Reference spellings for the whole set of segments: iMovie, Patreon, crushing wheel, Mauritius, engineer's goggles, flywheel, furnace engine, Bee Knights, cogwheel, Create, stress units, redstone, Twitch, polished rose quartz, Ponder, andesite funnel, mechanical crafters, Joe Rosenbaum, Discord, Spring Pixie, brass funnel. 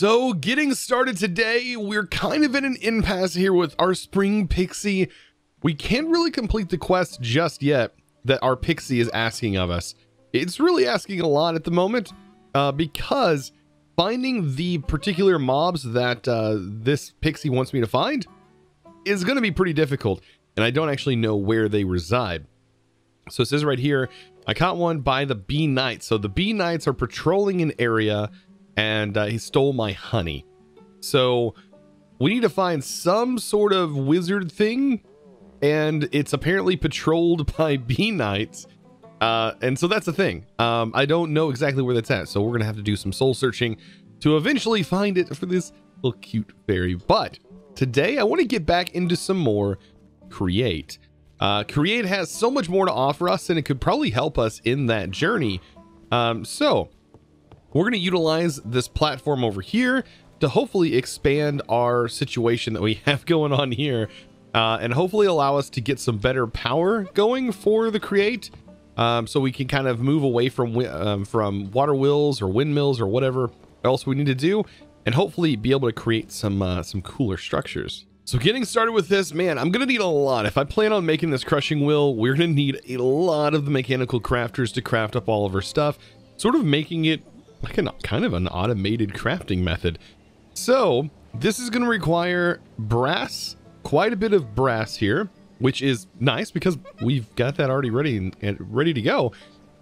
So getting started today, we're kind of in an impasse here with our Spring Pixie. We can't really complete the quest just yet that our Pixie is asking of us. It's really asking a lot at the moment because finding the particular mobs that this Pixie wants me to find is going to be pretty difficult, and I don't actually know where they reside. So it says right here, I caught one by the Bee Knights. So the Bee Knights are patrolling an area, and he stole my honey. So we need to find some sort of wizard thing, and it's apparently patrolled by Bee Knights. And so that's the thing. I don't know exactly where that's at, so we're gonna have to do some soul searching to eventually find it for this little cute fairy. But today I want to get back into some more Create. Create has so much more to offer us, and it could probably help us in that journey. So we're going to utilize this platform over here to hopefully expand our situation that we have going on here, and hopefully allow us to get some better power going for the Create, so we can kind of move away from water wheels or windmills or whatever else we need to do, and hopefully be able to create some cooler structures. So getting started with this, man, I'm going to need a lot. If I plan on making this crushing wheel, we're going to need a lot of the mechanical crafters to craft up all of our stuff, sort of making it like kind of an automated crafting method. So this is going to require brass, quite a bit of brass here, which is nice because we've got that already ready and ready to go.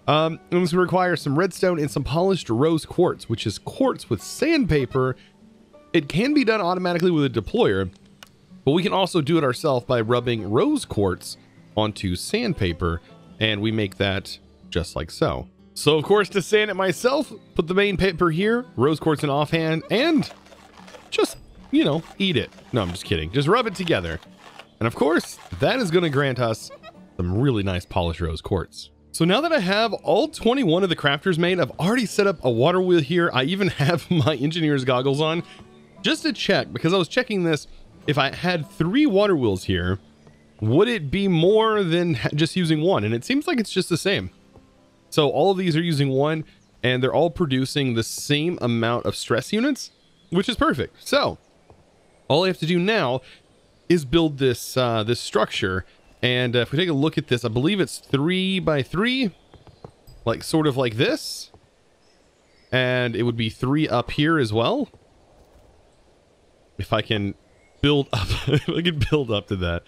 And this will require some redstone and some polished rose quartz, which is quartz with sandpaper. It can be done automatically with a deployer, but we can also do it ourselves by rubbing rose quartz onto sandpaper, and we make that just like so. So, of course, to sand it myself, put the main paper here, rose quartz in offhand, and just, you know, eat it. No, I'm just kidding. Just rub it together. And, of course, that is going to grant us some really nice polished rose quartz. So now that I have all 21 of the crafters made, I've already set up a water wheel here. I even have my engineer's goggles on just to check, because I was checking this. If I had 3 water wheels here, would it be more than just using one? And it seems like it's just the same. So all of these are using one, and they're all producing the same amount of stress units, which is perfect. So all I have to do now is build this this structure. And if we take a look at this, I believe it's 3 by 3, like sort of like this. And it would be 3 up here as well. If I can build up, if I can build up to that.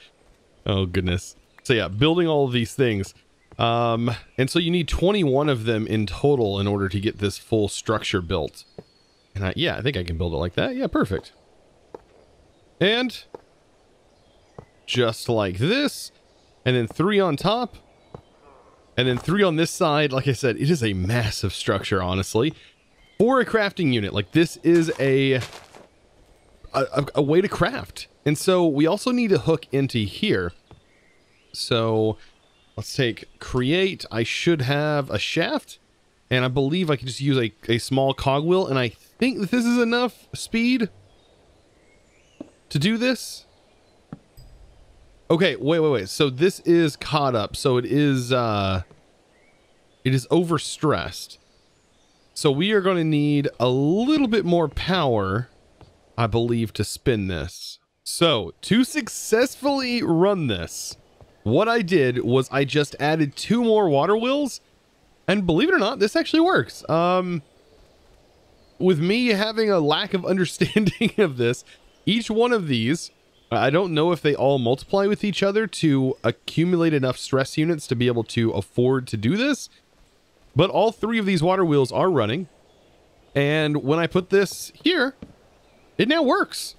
Oh goodness. So yeah, building all of these things. And so you need 21 of them in total in order to get this full structure built. And I think I can build it like that. Yeah, perfect. And just like this, and then 3 on top, and then 3 on this side. Like I said, it is a massive structure, honestly, for a crafting unit. Like this is a way to craft. And so we also need to hook into here. So let's take Create. I should have a shaft, and I believe I can just use a small cogwheel, and I think that this is enough speed to do this. Okay, wait. So this is caught up, so it is overstressed. So we are going to need a little bit more power, I believe, to spin this. So to successfully run this, what I did was I just added 2 more water wheels, and believe it or not, this actually works. With me having a lack of understanding of this, each one of these, I don't know if they all multiply with each other to accumulate enough stress units to be able to afford to do this, but all 3 of these water wheels are running. And when I put this here, it now works.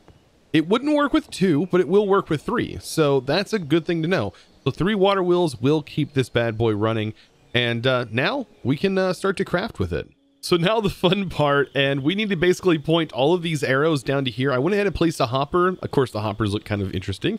It wouldn't work with 2, but it will work with 3. So that's a good thing to know. So 3 water wheels will keep this bad boy running, and now we can start to craft with it. So now the fun part, and we need to basically point all of these arrows down to here. I went ahead and placed a hopper. Of course, the hoppers look kind of interesting,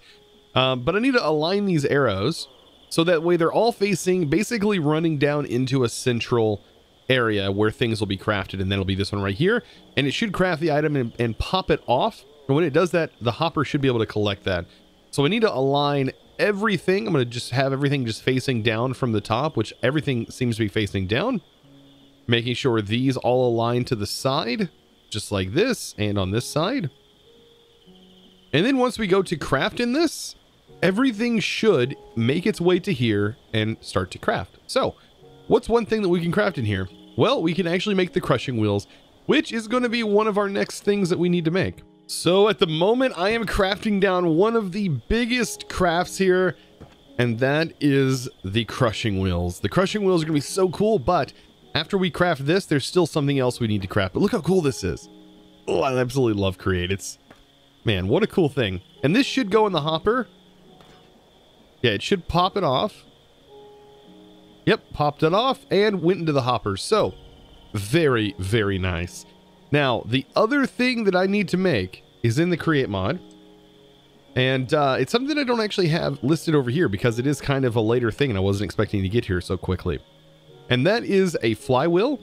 but I need to align these arrows so that way they're all facing, basically running down into a central area where things will be crafted, and that'll be this one right here. And it should craft the item and pop it off. And when it does that, the hopper should be able to collect that. So I need to align everything. I'm going to just have everything just facing down from the top, which everything seems to be facing down. Making sure these all align to the side. just like this, and on this side. And then once we go to craft in this, everything should make its way to here and start to craft. So what's one thing that we can craft in here? Well, we can actually make the crushing wheels, which is going to be one of our next things that we need to make. So at the moment, I am crafting down one of the biggest crafts here, and that is the crushing wheels. The crushing wheels are going to be so cool, but after we craft this, there's still something else we need to craft. But look how cool this is. Oh, I absolutely love Create. It's, man, what a cool thing. And this should go in the hopper. Yeah, it should pop it off. Yep, popped it off and went into the hopper. So very, very nice. Now, the other thing that I need to make is in the Create mod. And it's something I don't actually have listed over here because it is kind of a later thing and I wasn't expecting to get here so quickly. And that is a flywheel.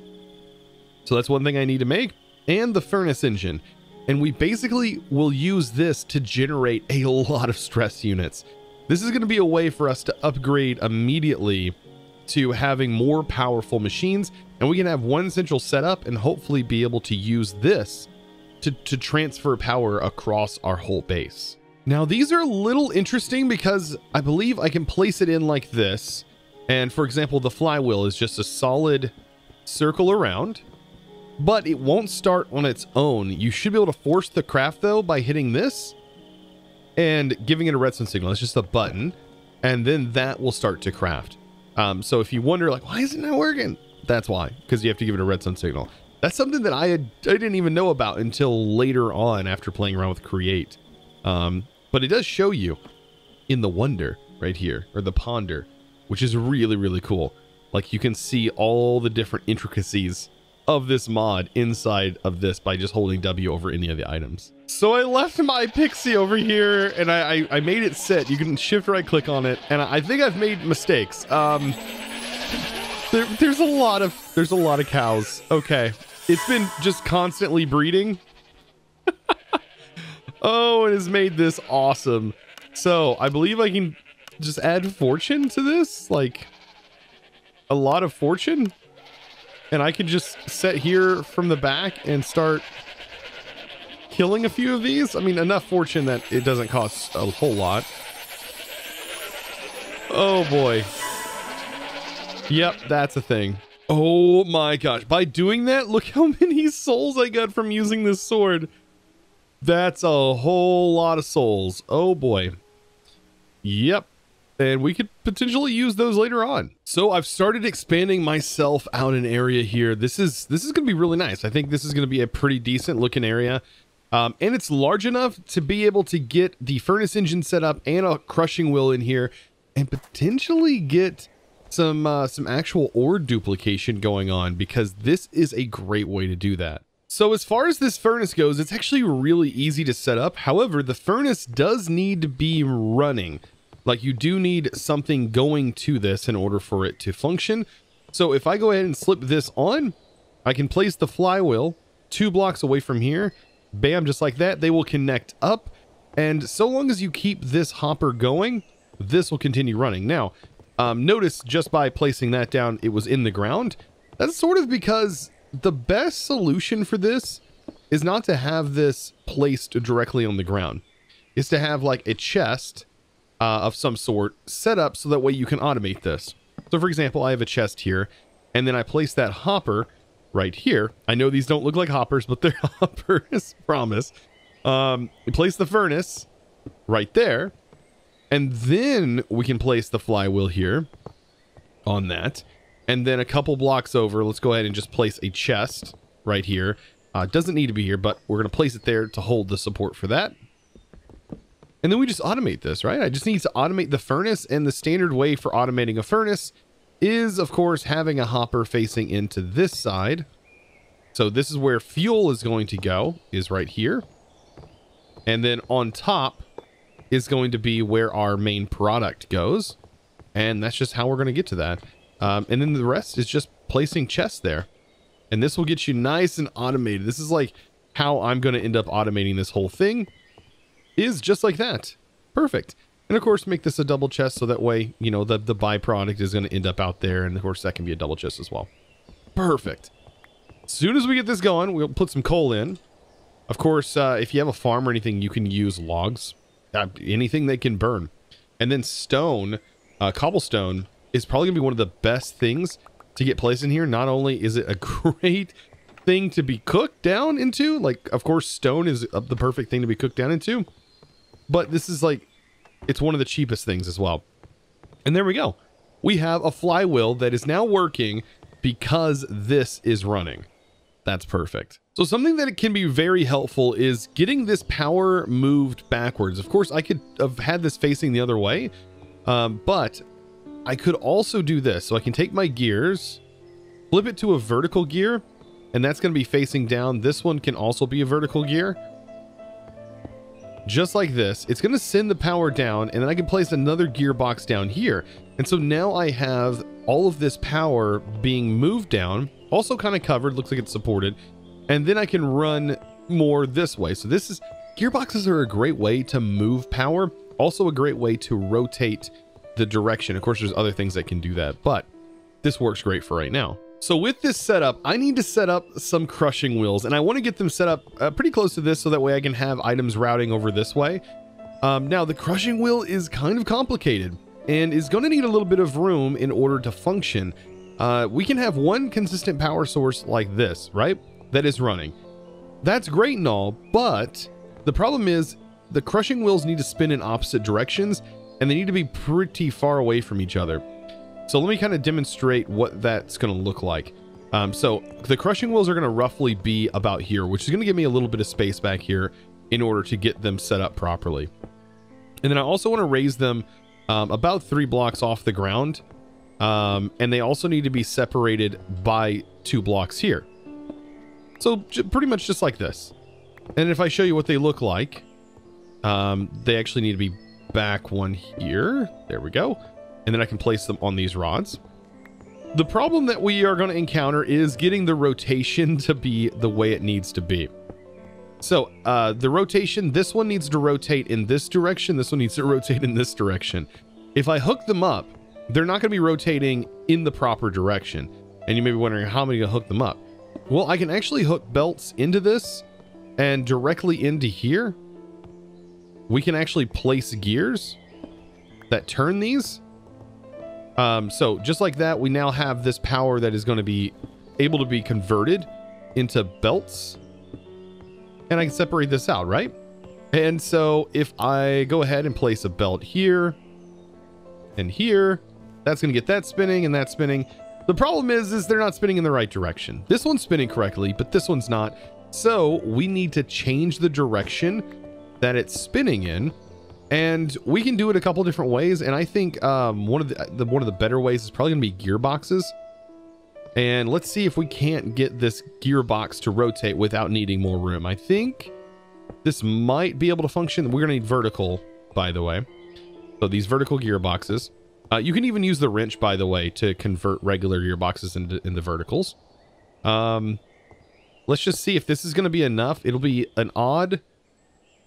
So that's one thing I need to make. And the furnace engine. And we basically will use this to generate a lot of stress units. This is going to be a way for us to upgrade immediately to having more powerful machines, and we can have one central setup and hopefully be able to use this to transfer power across our whole base. Now, these are a little interesting because I believe I can place it in like this. And for example, the flywheel is just a solid circle around, but it won't start on its own. You should be able to force the craft though by hitting this and giving it a redstone signal. It's just a button, and then that will start to craft. So if you wonder, like, why isn't that working? That's why, because you have to give it a redstone signal. That's something that I didn't even know about until later on after playing around with Create. But it does show you in the Wonder right here, or the Ponder, which is really, really cool. Like, you can see all the different intricacies of this mod inside of this by just holding W over any of the items. So I left my pixie over here and I made it sit. You can shift right click on it, and I think I've made mistakes. There's a lot of cows. Okay, it's been just constantly breeding. Oh, it has made this awesome. So I believe I can just add fortune to this, like a lot of fortune. And I could just set here from the back and start killing a few of these. I mean, enough fortune that it doesn't cost a whole lot. Oh boy. Yep, that's a thing. Oh my gosh. By doing that, look how many souls I got from using this sword. That's a whole lot of souls. Oh boy. Yep. And we could potentially use those later on. So I've started expanding myself out an area here. This is going to be really nice. I think this is going to be a pretty decent looking area. And it's large enough to be able to get the furnace engine set up and a crushing wheel in here and potentially get some actual ore duplication going on, because this is a great way to do that. So as far as this furnace goes, it's actually really easy to set up. However, the furnace does need to be running. Like, you do need something going to this in order for it to function. So if I go ahead and slip this on, I can place the flywheel 2 blocks away from here. Bam, just like that. They will connect up. And so long as you keep this hopper going, this will continue running. Now, notice just by placing that down, it was in the ground. That's sort of because the best solution for this is not to have this placed directly on the ground. It's to have like a chest of some sort set up so that way you can automate this. So for example, I have a chest here, and then I place that hopper right here. I know these don't look like hoppers, but they're hoppers, promise. We place the furnace right there, and then we can place the flywheel here on that. And then a couple blocks over, let's go ahead and just place a chest right here. Doesn't need to be here, but we're going to place it there to hold the support for that. And then we just automate this, right? I just need to automate the furnace, and the standard way for automating a furnace is, of course, having a hopper facing into this side. So this is where fuel is going to go, is right here. And then on top is going to be where our main product goes. And that's just how we're going to get to that. And then the rest is just placing chests there. And this will get you nice and automated. This is like how I'm going to end up automating this whole thing. Is just like that. Perfect. And of course, make this a double chest so that way, you know, the byproduct is going to end up out there. And of course, that can be a double chest as well. Perfect. as soon as we get this going, we'll put some coal in. Of course, if you have a farm or anything, you can use logs. Anything they can burn. And then stone, cobblestone, is probably going to be one of the best things to get placed in here. Not only is it a great thing to be cooked down into, like, of course, stone is the perfect thing to be cooked down into, but this is like, it's one of the cheapest things as well. And there we go. We have a flywheel that is now working because this is running. That's perfect. So something that can be very helpful is getting this power moved backwards. Of course, I could have had this facing the other way, but I could also do this. So I can take my gears, flip it to a vertical gear, and that's going to be facing down. This one can also be a vertical gear. Just like this, it's going to send the power down, and then I can place another gearbox down here. And so now I have all of this power being moved down, also kind of covered, looks like it's supported. And then I can run more this way. So this is, gearboxes are a great way to move power, also a great way to rotate the direction. Of course, there's other things that can do that, but this works great for right now. So with this setup, I need to set up some crushing wheels, and I want to get them set up pretty close to this so that way I can have items routing over this way. Now the crushing wheel is kind of complicated and is going to need a little bit of room in order to function. We can have one consistent power source like this, right? That is running. That's great and all, but the problem is the crushing wheels need to spin in opposite directions and they need to be pretty far away from each other. So let me kind of demonstrate what that's going to look like. So the crushing wheels are going to roughly be about here, which is going to give me a little bit of space back here in order to get them set up properly. And then I also want to raise them about 3 blocks off the ground. And they also need to be separated by 2 blocks here. So pretty much just like this. And if I show you what they look like, they actually need to be back one here. There we go. And then I can place them on these rods. The problem that we are going to encounter is getting the rotation to be the way it needs to be. So the rotation, this one needs to rotate in this direction. This one needs to rotate in this direction. If I hook them up, they're not going to be rotating in the proper direction. And you may be wondering, how am I going to hook them up? Well, I can actually hook belts into this and directly into here. We can actually place gears that turn these. So just like that, we now have this power that is going to be able to be converted into belts, and I can separate this out, right? And so if I go ahead and place a belt here and here, that's going to get that spinning and that spinning. The problem is they're not spinning in the right direction. This one's spinning correctly, but this one's not. So we need to change the direction that it's spinning in. And we can do it a couple different ways, and I think one of the better ways is probably going to be gearboxes. And let's see if we can't get this gearbox to rotate without needing more room. I think this might be able to function. We're going to need vertical, by the way. So these vertical gearboxes. You can even use the wrench, by the way, to convert regular gearboxes into verticals. Let's just see if this is going to be enough. It'll be an odd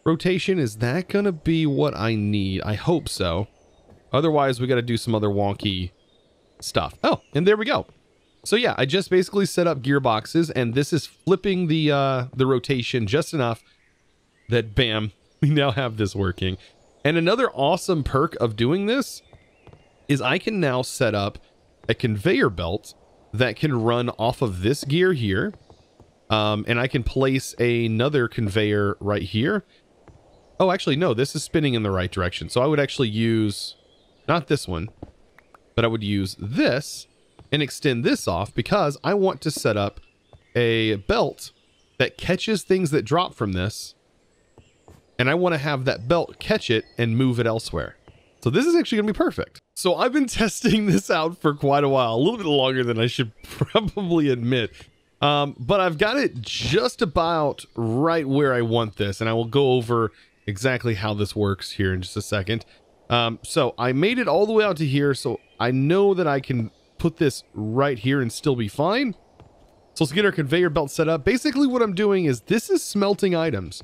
rotation. Is that going to be what I need? I hope so. Otherwise, we got to do some other wonky stuff. Oh, and there we go. So yeah, I just basically set up gearboxes, and this is flipping the rotation just enough that bam, we now have this working. And another awesome perk of doing this is I can now set up a conveyor belt that can run off of this gear here. And I can place another conveyor right here. Oh, actually, no, this is spinning in the right direction. So I would actually use, not this one, but I would use this and extend this off because I want to set up a belt that catches things that drop from this. And I want to have that belt catch it and move it elsewhere. So this is actually going to be perfect. So I've been testing this out for quite a while, a little bit longer than I should probably admit. But I've got it just about right where I want this, and I will go over exactly how this works here in just a second. So I made it all the way out to here, so I know that I can put this right here and still be fine. So let's get our conveyor belt set up. Basically what I'm doing is this is smelting items.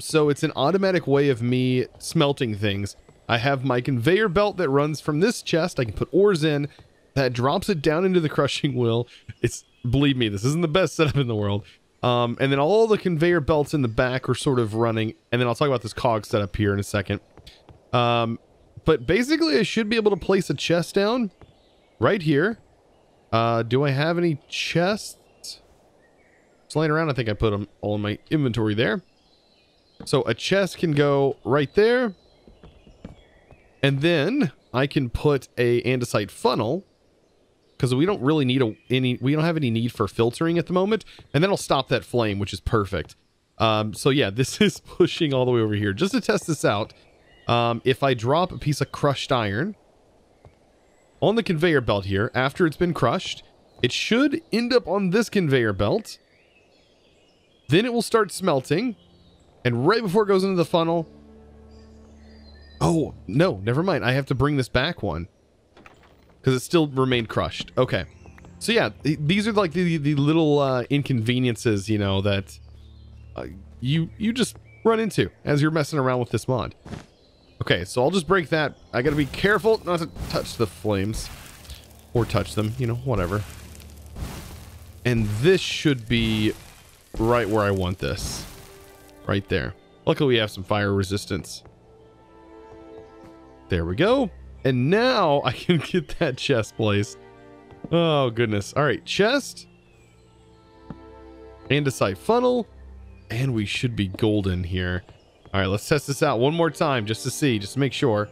So it's an automatic way of me smelting things. I have my conveyor belt that runs from this chest. I can put ores in. That drops it down into the crushing wheel. It's believe me, this isn't the best setup in the world. And then all the conveyor belts in the back are sort of running. And then I'll talk about this cog setup here in a second. But basically I should be able to place a chest down right here. Do I have any chests? Just laying around, I think I put them all in my inventory there. So a chest can go right there. And then I can put a andesite funnel, because we don't really need we don't have any need for filtering at the moment. And then I'll stop that flame, which is perfect. So yeah, this is pushing all the way over here. Just to test this out, if I drop a piece of crushed iron on the conveyor belt here, after it's been crushed, it should end up on this conveyor belt. Then it will start smelting. And right before it goes into the funnel... Oh, no, never mind. I have to bring this back one, because it still remained crushed. Okay. So yeah, these are like the little inconveniences, you know, that you just run into as you're messing around with this mod. Okay, so I'll just break that. I gotta be careful not to touch the flames or touch them, you know, whatever. And this should be right where I want this. Right there. Luckily we have some fire resistance. There we go. And now I can get that chest placed. Oh, goodness. All right, chest. Andesite funnel. And we should be golden here. All right, let's test this out one more time just to see, just to make sure.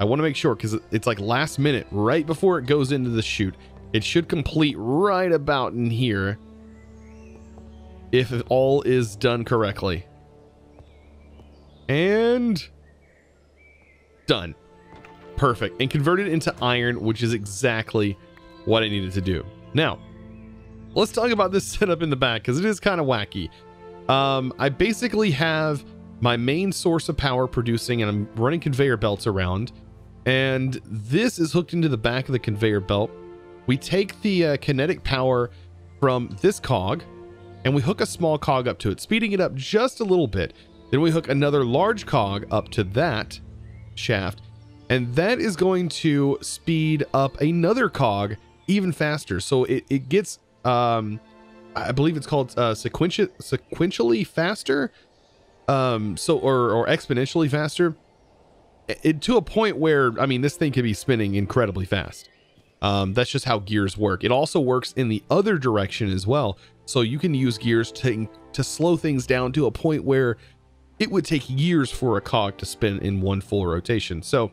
I want to make sure because it's like last minute, right before it goes into the chute. It should complete right about in here if all is done correctly. And done. Perfect. And converted into iron, which is exactly what I needed to do. Now, let's talk about this setup in the back, because it is kind of wacky. I basically have my main source of power producing, and I'm running conveyor belts around. And this is hooked into the back of the conveyor belt. We take the kinetic power from this cog, and we hook a small cog up to it, speeding it up just a little bit. Then we hook another large cog up to that shaft, and that is going to speed up another cog even faster. So it gets, I believe it's called sequentially faster, or exponentially faster, to a point where, I mean, this thing could be spinning incredibly fast. That's just how gears work. It also works in the other direction as well. So you can use gears to slow things down to a point where it would take years for a cog to spin in one full rotation. So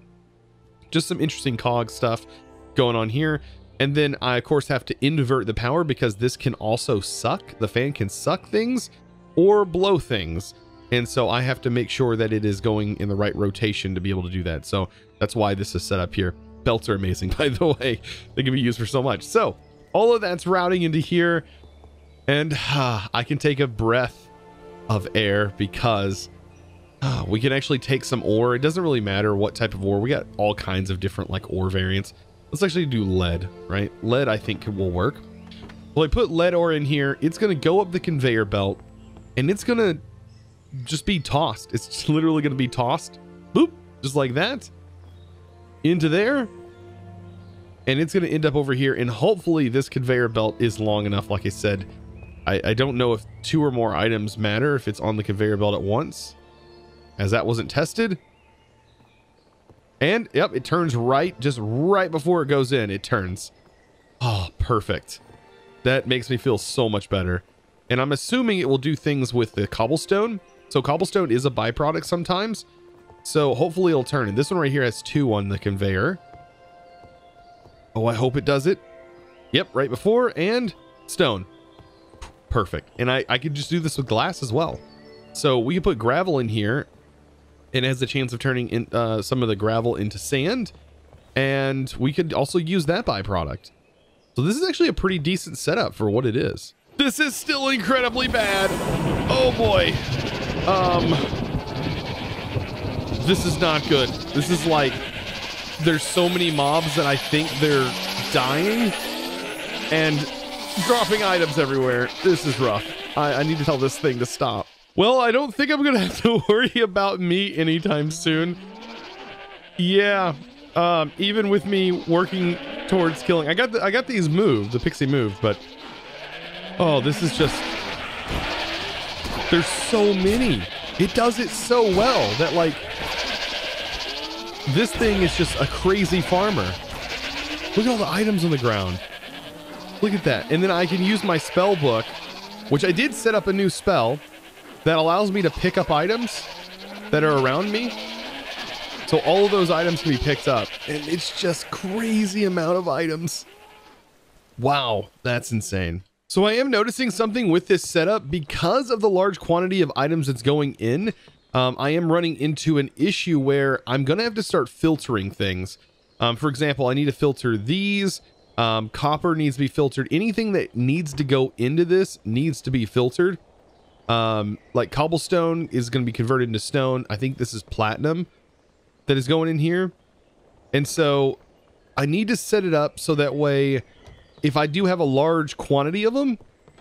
just some interesting cog stuff going on here. And then I, of course, have to invert the power because this can also suck. The fan can suck things or blow things. And so I have to make sure that it is going in the right rotation to be able to do that. So that's why this is set up here. Belts are amazing, by the way. They can be used for so much. So all of that's routing into here. And I can take a breath of air because we can actually take some ore. It doesn't really matter what type of ore. We got all kinds of different like ore variants. Let's actually do lead, right? Lead I think will work. Well, I put lead ore in here. It's going to go up the conveyor belt and it's going to just be tossed. It's just literally going to be tossed. Boop, just like that. Into there. And it's going to end up over here. And hopefully this conveyor belt is long enough. Like I said, I don't know if two or more items matter if it's on the conveyor belt at once, as that wasn't tested. And yep, it turns right, just right before it goes in, it turns. Oh, perfect. That makes me feel so much better. And I'm assuming it will do things with the cobblestone. So cobblestone is a byproduct sometimes. So hopefully it'll turn. And this one right here has two on the conveyor. Oh, I hope it does it. Yep, right before, and stone. Perfect. And I could just do this with glass as well. So we can put gravel in here, and it has the chance of turning in, some of the gravel into sand. And we could also use that byproduct. So this is actually a pretty decent setup for what it is. This is still incredibly bad. Oh boy. This is not good. This is like, there's so many mobs that I think they're dying. And dropping items everywhere. This is rough. I need to tell this thing to stop. Well, I don't think I'm gonna have to worry about me anytime soon. Yeah, even with me working towards killing, I got these moved, the pixie moved, but Oh, this is just... There's so many. It does it so well that, like... This thing is just a crazy farmer. Look at all the items on the ground. Look at that. And then I can use my spell book, which I did set up a new spell that allows me to pick up items that are around me. So all of those items can be picked up. And it's just crazy amount of items. Wow, that's insane. So I am noticing something with this setup. Because of the large quantity of items that's going in, I am running into an issue where I'm going to have to start filtering things. For example, I need to filter these. Copper needs to be filtered. Anything that needs to go into this needs to be filtered. Like cobblestone is going to be converted into stone. I think this is platinum that is going in here. And so I need to set it up so that way if I do have a large quantity of them,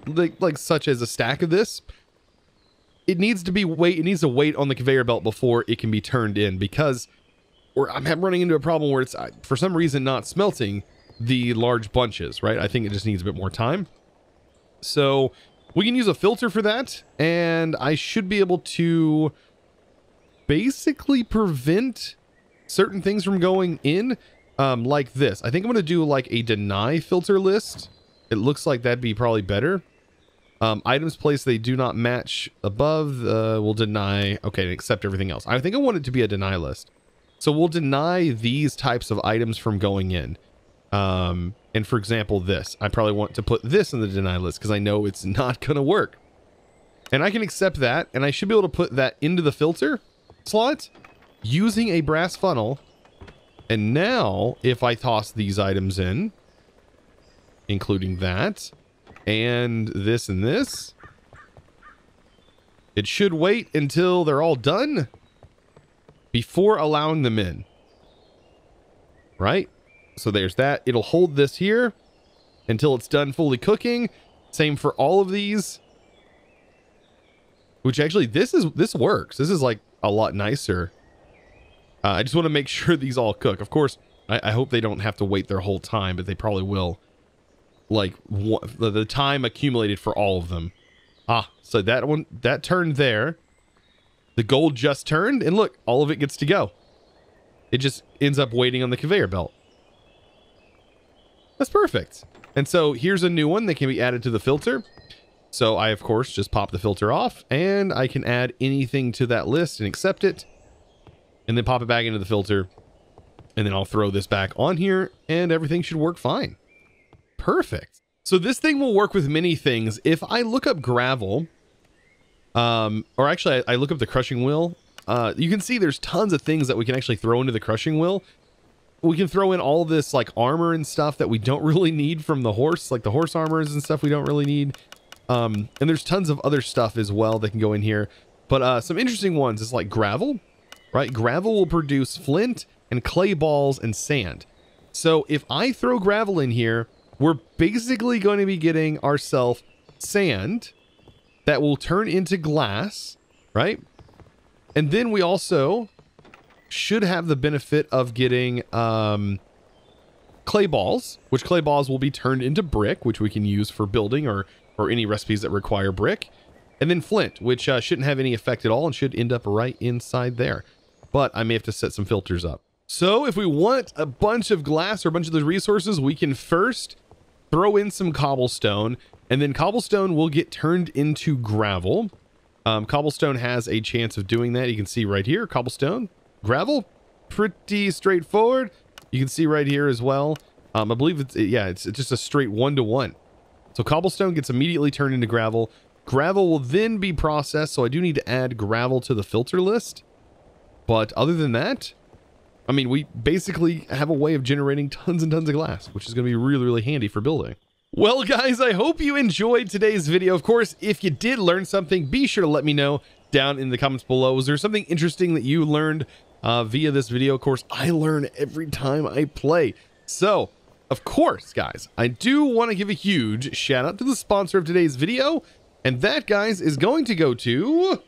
like such as a stack of this, it needs to wait on the conveyor belt before it can be turned in, because I'm running into a problem where it's for some reason not smelting the large bunches, right? I think it just needs a bit more time. So we can use a filter for that, and I should be able to basically prevent certain things from going in, like this. I think I'm going to do like a deny filter list. It looks like that'd be probably better. Items placed they do not match above will deny. Okay, and accept everything else. I think I want it to be a deny list. So we'll deny these types of items from going in. And for example, this. I probably want to put this in the deny list because I know it's not going to work. And I can accept that, and I should be able to put that into the filter slot using a brass funnel. And now if I toss these items in, including that and this, it should wait until they're all done before allowing them in, right? So there's that. It'll hold this here until it's done fully cooking. Same for all of these, which actually this works. This is like a lot nicer. I just want to make sure these all cook. Of course, I hope they don't have to wait their whole time, but they probably will. Like the time accumulated for all of them. Ah, so that one, that turned there. The gold just turned, and look, all of it gets to go. It just ends up waiting on the conveyor belt. That's perfect. And so here's a new one that can be added to the filter. So I, of course, just pop the filter off, and I can add anything to that list and accept it, and then pop it back into the filter, and then I'll throw this back on here, and everything should work fine. Perfect. So this thing will work with many things. If I look up gravel, or actually I look up the crushing wheel, you can see there's tons of things that we can actually throw into the crushing wheel. We can throw in all this like armor and stuff that we don't really need from the horse, like the horse armors and stuff we don't really need. And there's tons of other stuff as well that can go in here. But some interesting ones is like gravel, right? Gravel will produce flint and clay balls and sand. So if I throw gravel in here, we're basically going to be getting ourselves sand that will turn into glass, right? And then we also should have the benefit of getting clay balls, which clay balls will be turned into brick, which we can use for building or any recipes that require brick, and then flint, which shouldn't have any effect at all and should end up right inside there. But I may have to set some filters up. So if we want a bunch of glass or a bunch of those resources, we can first throw in some cobblestone, and then cobblestone will get turned into gravel. Cobblestone has a chance of doing that. You can see right here, cobblestone, gravel, pretty straightforward. You can see right here as well. I believe it's, yeah, it's just a straight 1-to-1. So cobblestone gets immediately turned into gravel. Gravel will then be processed, so I do need to add gravel to the filter list. But other than that, I mean, we basically have a way of generating tons and tons of glass, which is going to be really, really handy for building. Well, guys, I hope you enjoyed today's video. Of course, if you did learn something, be sure to let me know down in the comments below. Was there something interesting that you learned via this video? Of course, I learn every time I play. So... Of course, guys, I do want to give a huge shout out to the sponsor of today's video. And that, guys, is going to go to,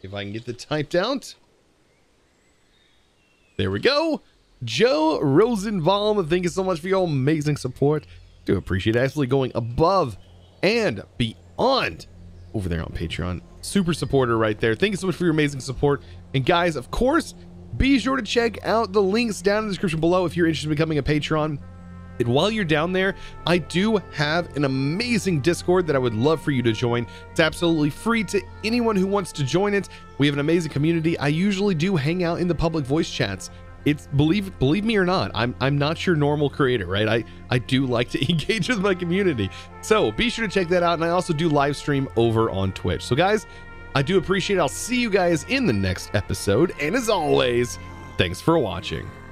if I can get the typed out. There we go. Joe Rosenbaum, thank you so much for your amazing support. I do appreciate actually going above and beyond over there on Patreon. Super supporter right there. Thank you so much for your amazing support. And guys, of course, be sure to check out the links down in the description below if you're interested in becoming a patron. And while you're down there, I do have an amazing Discord that I would love for you to join. It's absolutely free to anyone who wants to join it. We have an amazing community. I usually do hang out in the public voice chats. It's believe me or not, I'm not your normal creator, right? I do like to engage with my community. So be sure to check that out. And I also do live stream over on Twitch. So guys, I do appreciate it. I'll see you guys in the next episode. And as always, thanks for watching.